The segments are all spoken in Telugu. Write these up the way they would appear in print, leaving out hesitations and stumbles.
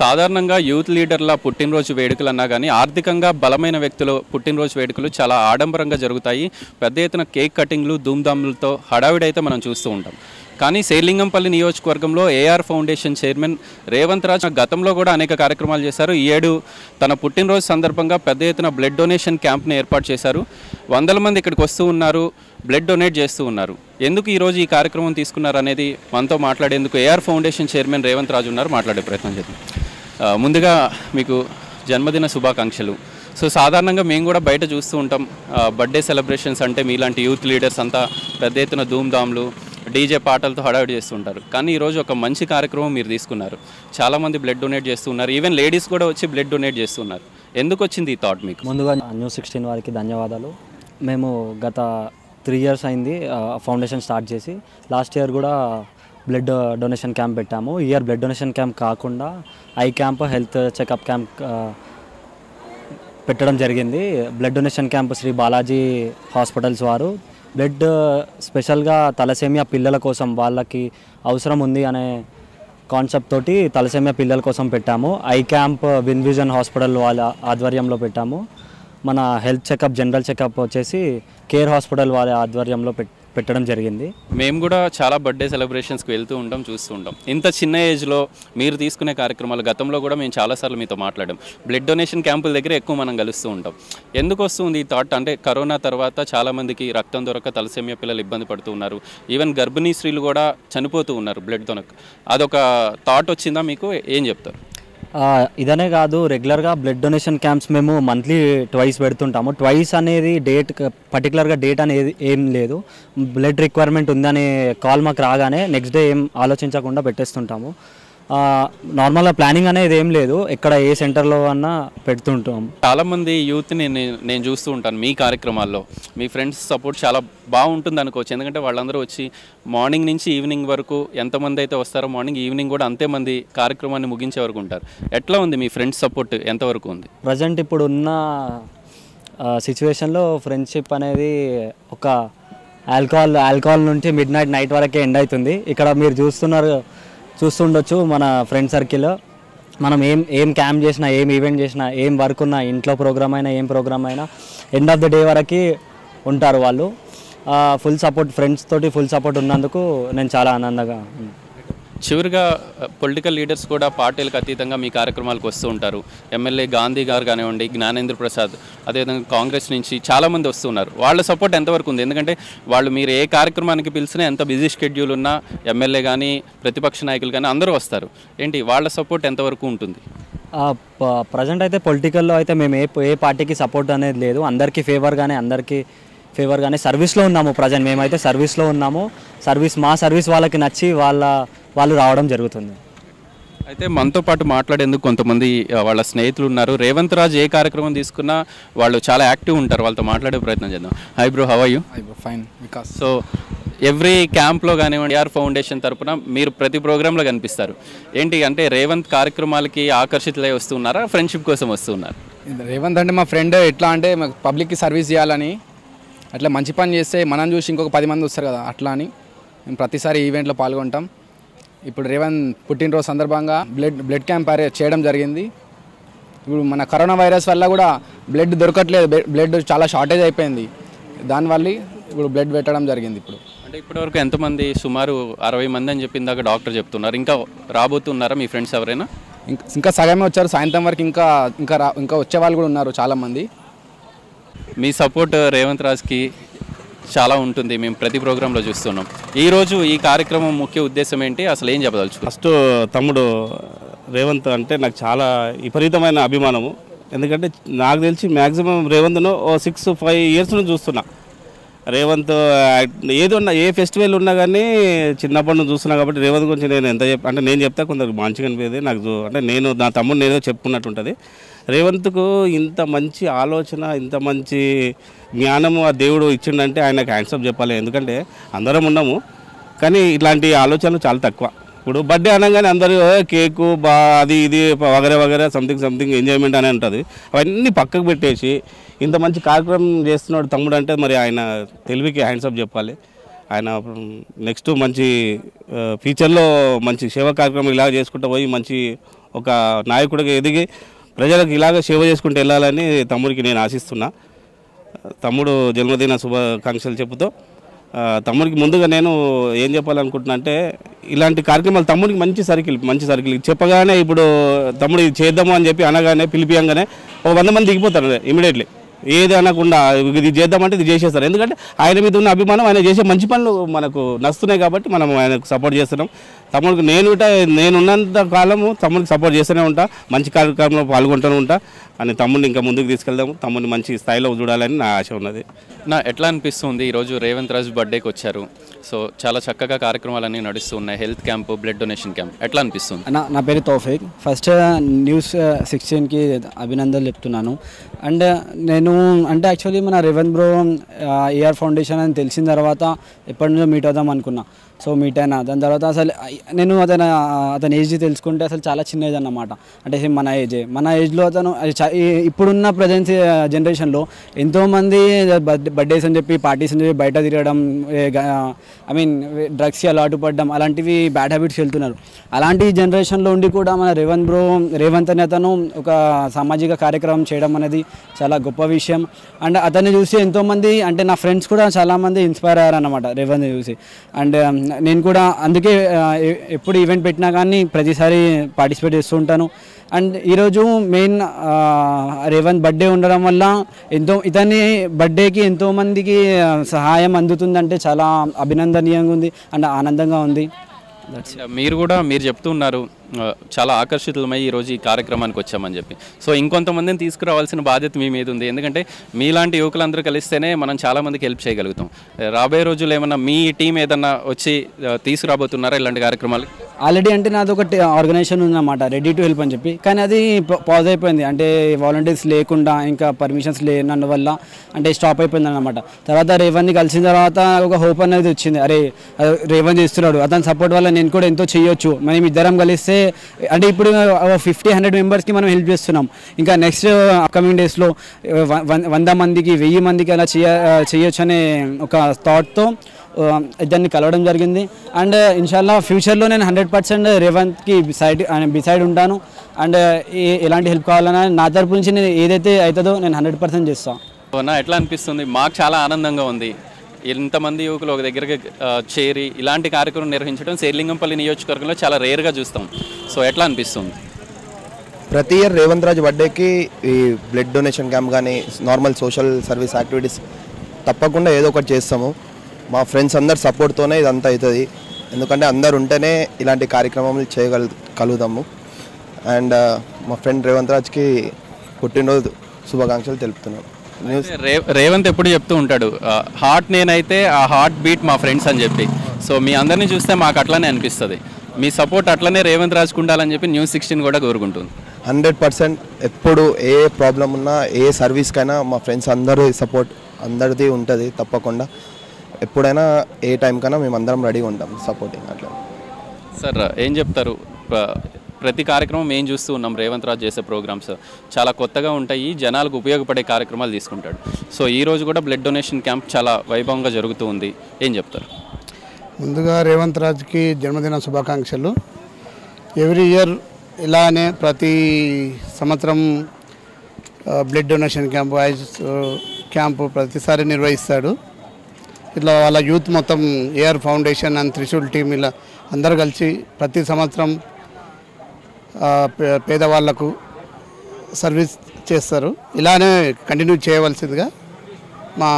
సాధారణంగా యూత్ లీడర్ల పుట్టినరోజు వేడుకలు అన్నా గానీ ఆర్థికంగా బలమైన వ్యక్తుల పుట్టినరోజు వేడుకలు చాలా ఆడంబరంగా జరుగుతాయి. పెద్ద ఎత్తున కేక్ కటింగ్లు ధూమ్ధామ్లతో హడావిడి అయితే మనం చూస్తూ ఉంటాం. కానీ శేర్లింగంపల్లి నియోజకవర్గంలో AR foundation chairman Revanth Raj గతంలో కూడా అనేక కార్యక్రమాలు చేశారు. ఈ ఏడు తన పుట్టినరోజు సందర్భంగా పెద్ద ఎత్తున బ్లడ్ డొనేషన్ క్యాంప్ని ఏర్పాటు చేశారు. వందల మంది ఇక్కడికి వస్తూ ఉన్నారు, బ్లడ్ డొనేట్ చేస్తూ ఉన్నారు. ఎందుకు ఈరోజు ఈ కార్యక్రమం తీసుకున్నారు అనేది మనతో మాట్లాడేందుకు AR foundation chairman Revanth Raj ఉన్నారు. మాట్లాడే ప్రయత్నం చేద్దాం. ముందుగా మీకు జన్మదిన శుభాకాంక్షలు. సో సాధారణంగా మేము కూడా బయట చూస్తూ ఉంటాం, బర్త్డే సెలబ్రేషన్స్ అంటే మీలాంటి యూత్ లీడర్స్ అంతా పెద్ద ఎత్తున ధూమ్ధామ్లు డీజే పాటలతో హడావిడి చేస్తుంటారు. కానీ ఈరోజు ఒక మంచి కార్యక్రమం మీరు తీసుకున్నారు. చాలామంది బ్లడ్ డొనేట్ చేస్తున్నారు, ఈవెన్ లేడీస్ కూడా వచ్చి బ్లడ్ డొనేట్ చేస్తున్నారు. ఎందుకు వచ్చింది ఈ థాట్ మీకు? ముందుగా న్యూస్ 16 వారికి ధన్యవాదాలు. మేము గత 3 years అయింది ఫౌండేషన్ స్టార్ట్ చేసి. లాస్ట్ ఇయర్ కూడా బ్లడ్ డొనేషన్ క్యాంప్ పెట్టాము. ఇయర్ బ్లడ్ డొనేషన్ క్యాంప్ కాకుండా eye camp, health checkup camp పెట్టడం జరిగింది. Blood donation camp Shri Balaji hospitals వారు బ్లడ్ స్పెషల్గా తలసేమియా పిల్లల కోసం, వాళ్ళకి అవసరం ఉంది అనే కాన్సెప్ట్ తోటి తలసేమియా పిల్లల కోసం పెట్టాము. Eye camp win vision hospital వాళ్ళ ఆధ్వర్యంలో పెట్టాము. మన హెల్త్ చెకప్, జనరల్ చెకప్ వచ్చేసి కేర్ హాస్పిటల్ వాళ్ళ ఆధ్వర్యంలో పెట్టడం జరిగింది. మేము కూడా చాలా బర్త్డే సెలబ్రేషన్స్కి వెళ్తూ ఉంటాం, చూస్తూ ఉంటాం. ఇంత చిన్న ఏజ్లో మీరు తీసుకునే కార్యక్రమాలు గతంలో కూడా మేము చాలాసార్లు మీతో మాట్లాడాం. బ్లడ్ డొనేషన్ క్యాంపుల దగ్గర ఎక్కువ మనం కలుస్తూ ఉంటాం. ఎందుకు వస్తుంది ఈ థాట్ అంటే, కరోనా తర్వాత చాలామందికి రక్తం దొరక తలసేమియా పిల్లలు ఇబ్బంది పడుతూ ఉన్నారు. ఈవెన్ గర్భిణీ స్త్రీలు కూడా చనిపోతూ ఉన్నారు బ్లడ్ దొరక. అదొక థాట్ వచ్చిందా మీకు? ఏం చెప్తారు? ఇదనే కాదు, రెగ్యులర్గా బ్లడ్ డొనేషన్ క్యాంప్స్ మేము మంత్లీ ట్వైస్ పెడుతుంటాము. ట్వైస్ అనేది డేట్, పర్టికులర్గా డేట్ అనేది ఏం లేదు. బ్లడ్ రిక్వైర్మెంట్ ఉందనే కాల్ మాకు రాగానే నెక్స్ట్ డే ఏం ఆలోచించకుండా పెట్టేస్తుంటాము. నార్మల్గా ప్లానింగ్ అనేది ఏం లేదు, ఎక్కడ ఏ సెంటర్లో అన్నా పెడుతుంటాం. చాలామంది యూత్ని నేను చూస్తూ ఉంటాను మీ కార్యక్రమాల్లో. మీ ఫ్రెండ్స్ సపోర్ట్ చాలా బాగుంటుంది అనుకోవచ్చు, ఎందుకంటే వాళ్ళందరూ వచ్చి మార్నింగ్ నుంచి ఈవినింగ్ వరకు ఎంతమంది అయితే వస్తారో మార్నింగ్, ఈవినింగ్ కూడా అంతేమంది కార్యక్రమాన్ని ముగించే వరకు ఉంటారు. ఎట్లా ఉంది మీ ఫ్రెండ్స్ సపోర్ట్ ఎంతవరకు ఉంది? ప్రజెంట్ ఇప్పుడు ఉన్న సిచ్యువేషన్లో ఫ్రెండ్షిప్ అనేది ఒక ఆల్కహాల్ నుంచి మిడ్ నైట్ వరకే ఎండ్ అవుతుంది. ఇక్కడ మీరు చూస్తుండొచ్చు మన ఫ్రెండ్ సర్కిల్. మనం ఏం క్యాంప్ చేసినా, ఏం ఈవెంట్ చేసినా, ఏం వర్క్ ఉన్నా, ఇంట్లో ప్రోగ్రామ్ అయినా, ఏం ప్రోగ్రామ్ అయినా ఎండ్ ఆఫ్ ద డే వరకు ఉంటారు వాళ్ళు. ఫుల్ సపోర్ట్, ఫ్రెండ్స్ తోటి ఫుల్ సపోర్ట్ ఉన్నందుకు నేను చాలా ఆనందంగా. చివరిగా పొలిటికల్ లీడర్స్ కూడా పార్టీలకు అతీతంగా మీ కార్యక్రమాలకు వస్తూ ఉంటారు. ఎమ్మెల్యే గాంధీ గారు కానివ్వండి, జ్ఞానేంద్ర ప్రసాద్, అదేవిధంగా కాంగ్రెస్ నుంచి చాలామంది వస్తున్నారు. వాళ్ళ సపోర్ట్ ఎంతవరకు ఉంది? ఎందుకంటే వాళ్ళు మీరు ఏ కార్యక్రమానికి పిలిచినా, ఎంత బిజీ షెడ్యూల్ ఉన్నా ఎమ్మెల్యే కానీ ప్రతిపక్ష నాయకులు కానీ అందరూ వస్తారు. ఏంటి వాళ్ళ సపోర్ట్ ఎంతవరకు ఉంటుంది? ప్రజెంట్ అయితే పొలిటికల్లో అయితే మేము ఏ పార్టీకి సపోర్ట్ అనేది లేదు. అందరికీ ఫేవర్గానే సర్వీస్లో ఉన్నాము. ప్రజెంట్ మేమైతే సర్వీస్లో ఉన్నాము. మా సర్వీస్ వాళ్ళకి నచ్చి వాళ్ళు రావడం జరుగుతుంది. అయితే మనతో పాటు మాట్లాడేందుకు కొంతమంది వాళ్ళ స్నేహితులు ఉన్నారు. రేవంత్ రాజ్ ఏ కార్యక్రమం తీసుకున్నా వాళ్ళు చాలా యాక్టివ్ ఉంటారు. వాళ్ళతో మాట్లాడే ప్రయత్నం చేద్దాం. Hi bro, how are you? Hi bro, fine. Vikas. So every క్యాంప్లో కానివ్వండి, ఏఆర్ ఫౌండేషన్ తరఫున మీరు ప్రతి ప్రోగ్రాంలో కనిపిస్తారు. ఏంటి అంటే రేవంత్ కార్యక్రమాలకి ఆకర్షితులై వస్తున్నారా, ఫ్రెండ్షిప్ కోసం వస్తున్నారు? రేవంత్ అంటే మా ఫ్రెండ్. ఎట్లా అంటే పబ్లిక్కి సర్వీస్ చేయాలని, అట్లా మంచి పని చేస్తే మనం చూసి ఇంకొక 10 మంది వస్తారు కదా, అట్లా అని మేము ప్రతిసారి ఈవెంట్లో పాల్గొంటాం. ఇప్పుడు రేవంత్ పుట్టినరోజు సందర్భంగా బ్లడ్ క్యాంప్ చేయడం జరిగింది. ఇప్పుడు మన కరోనా వైరస్ వల్ల కూడా బ్లడ్ దొరకట్లేదు, బ్లడ్ చాలా షార్టేజ్ అయిపోయింది. దానివల్ల ఇప్పుడు బ్లడ్ పెట్టడం జరిగింది. ఇప్పుడు అంటే ఇప్పటివరకు ఎంతమంది? సుమారు 60 మంది అని చెప్పి ఇందాక డాక్టర్ చెప్తున్నారు. ఇంకా రాబోతున్నారా మీ ఫ్రెండ్స్ ఎవరైనా? ఇంకా సగమే వచ్చారు. సాయంత్రం వరకు ఇంకా వచ్చే వాళ్ళు కూడా ఉన్నారు చాలామంది. మీ సపోర్ట్ రేవంత్ రాజ్కి చాలా ఉంటుంది, మేము ప్రతి ప్రోగ్రాంలో చూస్తున్నాం. ఈరోజు ఈ కార్యక్రమం ముఖ్య ఉద్దేశం ఏంటి, అసలు ఏం చెప్పదలుచు? ఫస్ట్ తమ్ముడు రేవంత్ అంటే నాకు చాలా విపరీతమైన అభిమానము. ఎందుకంటే నాకు తెలిసి మ్యాక్సిమం రేవంత్ను 6-5 years నుంచి చూస్తున్నా. రేవంత్ ఏదున్నా, ఏ ఫెస్టివల్ ఉన్నా కానీ చిన్నప్పటి నుంచి చూస్తున్నా. కాబట్టి రేవంత్ గురించి నేను నేను చెప్తా కొందరు మంచిగా అనిపించేది నాకు. అంటే నేను నా తమ్ముడిని ఏదో చెప్పుకున్నట్టు ఉంటుంది. రేవంత్కు ఇంత మంచి ఆలోచన, ఇంత మంచి జ్ఞానము ఆ దేవుడు ఇచ్చిండంటే ఆయనకు హ్యాండ్సప్ చెప్పాలి. ఎందుకంటే అందరం ఉన్నాము కానీ ఇలాంటి ఆలోచనలు చాలా తక్కువ. ఇప్పుడు బర్త్డే అనగానే అందరూ కేకు అది ఇది వగరే సంథింగ్ ఎంజాయ్మెంట్ అనే ఉంటుంది. అవన్నీ పక్కకు పెట్టేసి ఇంత మంచి కార్యక్రమం చేస్తున్నాడు తమ్ముడు అంటే మరి ఆయన తెలివికి హ్యాండ్సప్ చెప్పాలి. ఆయన నెక్స్ట్ మంచి ఫ్యూచర్లో మంచి సేవా కార్యక్రమం ఇలా చేసుకుంటూ పోయి మంచి ఒక నాయకుడిగా ఎదిగి ప్రజలకు ఇలాగా సేవ చేసుకుంటూ వెళ్ళాలని తమ్ముడికి నేను ఆశిస్తున్నా। తమ్ముడు జన్మదిన శుభాకాంక్షలు చెబుతూ తమ్ముడికి ముందుగా నేను ఏం చెప్పాలనుకుంటున్నా అంటే ఇలాంటి కార్యక్రమాలు తమ్ముడికి మంచి సర్కిల్ చెప్పగానే ఇప్పుడు తమ్ముడు ఇది చేద్దాము అని చెప్పి అనగానే పిలిపియంగానే 100 మంది దిగిపోతారు ఇమిడియట్లీ। ఏది అనకుండా ఇది చేద్దామంటే ఇది చేసేస్తారు। ఎందుకంటే ఆయన మీద ఉన్న అభిమానం, ఆయన చేసే మంచి పనులు మనకు నచ్చుతున్నాయి కాబట్టి మనం ఆయనకు సపోర్ట్ చేస్తున్నాం। తమ్ముడికి నేను ఉన్నంత కాలము తమ్ముడికి సపోర్ట్ చేస్తూనే ఉంటా, మంచి కార్యక్రమంలో పాల్గొంటూనే ఉంటా అని తమ్ముడిని ఇంకా ముందుకు తీసుకెళ్దాము, తమ్ముడిని మంచి స్థాయిలో చూడాలని నా ఆశ ఉన్నది। నా ఎట్లా అనిపిస్తుంది ఈరోజు రేవంత్ రాజ్ బర్త్డేకి వచ్చారు, సో చాలా చక్కగా కార్యక్రమాలన్నీ నడుస్తున్నాయి, health camp, blood donation camp, ఎట్లా అనిపిస్తుంది? నా పేరు తౌఫీక్, ఫస్ట్ News 16కి అభినందనలు చెప్తున్నాను। అండ్ నేను అంటే యాక్చువల్లీ మన రేవంత్ బ్రో ఏఆర్ ఫౌండేషన్ అని తెలిసిన తర్వాత ఎప్పటి నుంచో మీట్ అవుదాం అనుకున్నా, సో మీట్ అయినా దాని తర్వాత అసలు నేను అతని ఏజ్ తెలుసుకుంటే అసలు చాలా చిన్న ఏజ్ అన్నమాట, అంటే మన ఏజ్లో అతను ఇప్పుడున్న ప్రజెంట్ జనరేషన్లో ఎంతోమంది బర్త్డేస్ అని చెప్పి పార్టీస్ అని చెప్పి బయట తిరగడం, I mean డ్రగ్స్కి అలవాటు పడడం, అలాంటివి బ్యాడ్ హ్యాబిట్స్ వెళ్తున్నారు। అలాంటి జనరేషన్లో ఉండి కూడా మన రేవంత్ అనే అతను ఒక సామాజిక కార్యక్రమం చేయడం అనేది చాలా గొప్ప విషయం। అండ్ అతన్ని చూసి ఎంతోమంది అంటే నా ఫ్రెండ్స్ కూడా చాలామంది ఇన్స్పైర్ అయ్యారన్నమాట రేవంత్ని చూసి। అండ్ నేను కూడా అందుకే ఎప్పుడు ఈవెంట్ పెట్టినా కానీ ప్రతిసారి పార్టిసిపేట్ చేస్తూ ఉంటాను। అండ్ ఈరోజు మెయిన్ రేవంత్ బర్త్డే ఉండడం వల్ల ఇతని బర్త్డేకి ఎంతోమందికి సహాయం అందుతుందంటే చాలా అభినందనీయంగా ఉంది అండ్ ఆనందంగా ఉంది। మీరు చెప్తున్నారు చాలా ఆకర్షితులమై ఈరోజు ఈ కార్యక్రమానికి వచ్చామని చెప్పి, సో ఇంకొంతమందిని తీసుకురావాల్సిన బాధ్యత మీ మీద ఉంది। ఎందుకంటే మీలాంటి యువకులందరూ కలిస్తేనే మనం చాలామందికి హెల్ప్ చేయగలుగుతాం। రాబోయే రోజులు ఏమన్నా మీ టీం ఏదన్నా వచ్చి తీసుకురాబోతున్నారా ఇలాంటి కార్యక్రమాలు? ఆల్రెడీ అంటే నాది ఒక ఆర్గనైజేషన్ ఉందన్నమాట, రెడీ టు హెల్ప్ అని చెప్పి, కానీ అది పాజ్ అయిపోయింది, అంటే వాలంటీర్స్ లేకుండా ఇంకా పర్మిషన్స్ లేనందువల్ల అంటే స్టాప్ అయిపోయింది అన్నమాట। తర్వాత రేవంత్ని కలిసిన తర్వాత ఒక హోప్ అనేది వచ్చింది, అరే రేవంత్ చేస్తున్నాడు, అతని సపోర్ట్ వల్ల నేను కూడా ఎంతో చేయొచ్చు, మనం ఇద్దరం కలిస్తే అంటే ఇప్పుడు 50-100 మెంబర్స్కి మనం హెల్ప్ చేస్తున్నాం, ఇంకా నెక్స్ట్ అప్కమింగ్ డేస్లో 100 మందికి 1000 మందికి అలా చేయొచ్చు అనే ఒక థాట్తో ఇద్దరిని కలవడం జరిగింది। అండ్ ఇన్షాల్లా ఫ్యూచర్లో నేను 100% రేవంత్కి బిసైడ్ ఉంటాను, అండ్ ఎలాంటి హెల్ప్ కావాలన్నా నా తరపు నుంచి నేను ఏదైతే అవుతుందో నేను 100% చేస్తాను। ఎట్లా అనిపిస్తుంది? మాకు చాలా ఆనందంగా ఉంది, ఇంతమంది యువకులు ఒక దగ్గరకి చేరి ఇలాంటి కార్యక్రమం నిర్వహించడం శేర్లింగంపల్లి నియోజకవర్గంలో చాలా రేర్గా చూస్తాం, సో ఎట్లా అనిపిస్తుంది? ప్రతి ఇయర్ రేవంత్ రాజ్ బర్త్డేకి ఈ బ్లడ్ డొనేషన్ క్యాంప్ కానీ నార్మల్ సోషల్ సర్వీస్ యాక్టివిటీస్ తప్పకుండా ఏదో ఒకటి చేస్తాము। మా ఫ్రెండ్స్ అందరు సపోర్ట్తోనే ఇదంతా అవుతుంది, ఎందుకంటే అందరు ఉంటేనే ఇలాంటి కార్యక్రమాలు చేయగలుగుతాము। అండ్ మా ఫ్రెండ్ రేవంత్ రాజ్కి పుట్టినరోజు శుభాకాంక్షలు తెలుపుతున్నాను। రేవంత్ ఎప్పుడు చెప్తూ ఉంటాడు హార్ట్, నేనైతే ఆ హార్ట్ బీట్ మా ఫ్రెండ్స్ అని చెప్పి, సో మీ అందరినీ చూస్తే మాకు అట్లానే అనిపిస్తుంది, మీ సపోర్ట్ అట్లనే రేవంత్ రాజ్కు ఉండాలని చెప్పి News 16 కూడా కోరుకుంటుంది। 100% ఎప్పుడు ఏ ప్రాబ్లం ఉన్నా ఏ సర్వీస్కైనా మా ఫ్రెండ్స్ అందరూ సపోర్ట్ అందరిది ఉంటుంది తప్పకుండా, ఎప్పుడైనా ఏ టైంకైనా మేము అందరం రెడీగా ఉంటాం సపోర్టింగ్ అట్లా। సార్ ఏం చెప్తారు? ప్రతి కార్యక్రమం మేము చూస్తూ ఉన్నాం, రేవంత్ రాజ్ చేసే ప్రోగ్రామ్స్ చాలా కొత్తగా ఉంటాయి, జనాలకు ఉపయోగపడే కార్యక్రమాలు తీసుకుంటాడు, సో ఈరోజు కూడా బ్లడ్ డొనేషన్ క్యాంప్ చాలా వైభవంగా జరుగుతూ ఉంది, ఏం చెప్తారు? ముందుగా రేవంత్ రాజ్కి జన్మదిన శుభాకాంక్షలు। ఎవ్రీ ఇయర్ ఇలానే ప్రతి సంవత్సరం బ్లడ్ డొనేషన్ క్యాంపు ప్రతిసారి నిర్వహిస్తాడు। ఇట్లా వాళ్ళ యూత్ మొత్తం AR foundation and Trishul team ఇలా అందరు కలిసి ప్రతి సంవత్సరం పేదవాళ్లకు సర్వీస్ చేస్తారు, ఇలానే కంటిన్యూ చేయవలసిందిగా మా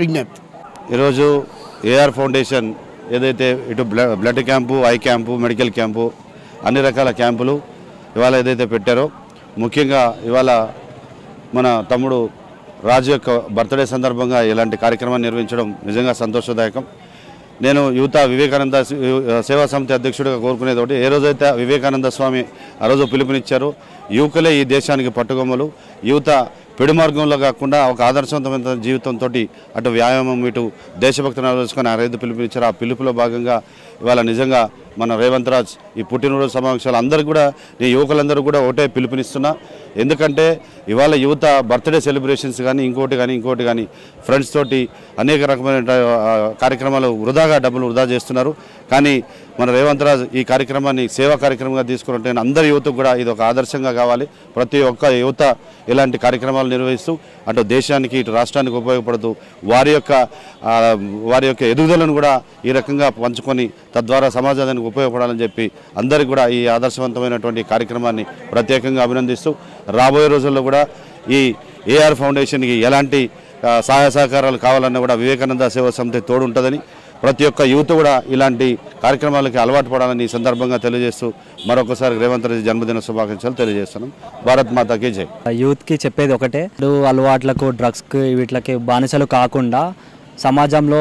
విజ్ఞప్తి। ఈరోజు ఏఆర్ ఫౌండేషన్ ఏదైతే ఇటు blood camp, eye camp, medical camp, అన్ని రకాల క్యాంపులు ఇవాళ ఏదైతే పెట్టారో, ముఖ్యంగా ఇవాళ మన తమ్ముడు రాజు యొక్క బర్త్డే సందర్భంగా ఇలాంటి కార్యక్రమాన్ని నిర్వహించడం నిజంగా సంతోషదాయకం। నేను యువత వివేకానంద సేవా సమితి అధ్యక్షుడిగా కోరుకునేది ఒకటి, ఏ రోజైతే వివేకానంద స్వామి ఆ రోజు పిలుపునిచ్చారో యువకులే ఈ దేశానికి పట్టుగొమ్మలు, యువత పెడు మార్గంలో కాకుండా ఒక ఆదర్శవంతమైన జీవితంతో అటు వ్యాయామం ఇటు దేశభక్తిని ఆలోచించుకొని ఆ రైతు పిలుపునిచ్చారు, ఆ పిలుపులో భాగంగా ఇవాళ నిజంగా మన రేవంత్ రాజ్ ఈ పుట్టినరోజు సమావేశాలు అందరూ కూడా ఈ యువకులందరూ కూడా ఒకటే పిలుపునిస్తున్నా. ఎందుకంటే ఇవాళ యువత బర్త్డే సెలబ్రేషన్స్ కానీ ఇంకోటి కానీ ఫ్రెండ్స్ తోటి అనేక రకమైన కార్యక్రమాలు వృధాగా డబ్బులు వృధా చేస్తున్నారు. కానీ మన రేవంత్ రాజ్ ఈ కార్యక్రమాన్ని సేవా కార్యక్రమంగా తీసుకుంటే అందరి యువతకు కూడా ఇది ఒక ఆదర్శంగా కావాలి. ప్రతి ఒక్క యువత ఇలాంటి కార్యక్రమాలు నిర్వహిస్తూ అటు దేశానికి ఇటు రాష్ట్రానికి ఉపయోగపడుతూ వారి యొక్క ఎదుగుదలను కూడా ఈ రకంగా పంచుకొని తద్వారా సమాజానికి ఉపయోగపడాలని చెప్పి అందరికీ కూడా ఈ ఆదర్శవంతమైనటువంటి కార్యక్రమాన్ని ప్రత్యేకంగా అభినందిస్తూ రాబోయే రోజుల్లో కూడా ఈ ఏఆర్ ఫౌండేషన్కి ఎలాంటి సహాయ సహకారాలు కావాలన్నా కూడా వివేకానంద సేవా సమితి తోడు ఉంటుందని ప్రతి ఒక్క యువత కూడా ఇలాంటి కార్యక్రమాలకి అలవాటు పడాలని ఈ సందర్భంగా తెలియజేస్తూ మరొకసారి రేవంత్ రెడ్డి జన్మదిన శుభాకాంక్షలు తెలియజేస్తున్నాం. భారత్ మాతాకి జై. యూత్కి చెప్పేది ఒకటే, అలవాట్లకు డ్రగ్స్కి వీటికి బానిసలు కాకుండా సమాజంలో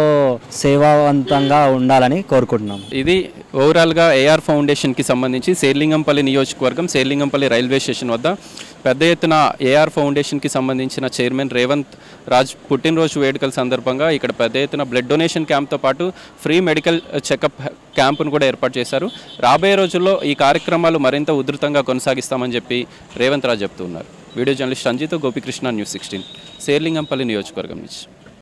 సేవావంతంగా ఉండాలని కోరుకుంటున్నాం. ఇది ఓవరాల్గా ఏఆర్ ఫౌండేషన్కి సంబంధించి శేర్లింగంపల్లి నియోజకవర్గం శేర్లింగంపల్లి రైల్వే స్టేషన్ వద్ద పెద్ద ఎత్తున ఏఆర్ ఫౌండేషన్కి సంబంధించిన చైర్మన్ రేవంత్ రాజ్ పుట్టినరోజు వేడుకల సందర్భంగా ఇక్కడ పెద్ద ఎత్తున బ్లడ్ డొనేషన్ క్యాంప్తో పాటు ఫ్రీ మెడికల్ చెకప్ క్యాంపును కూడా ఏర్పాటు చేశారు. రాబోయే రోజుల్లో ఈ కార్యక్రమాలు మరింత ఉధృతంగా కొనసాగిస్తామని చెప్పి రేవంత్ రాజ్ చెప్తున్నారు. Video journalist Ranjith Gopikrishna news 16 Serilingampally నియోజకవర్గం నుంచి.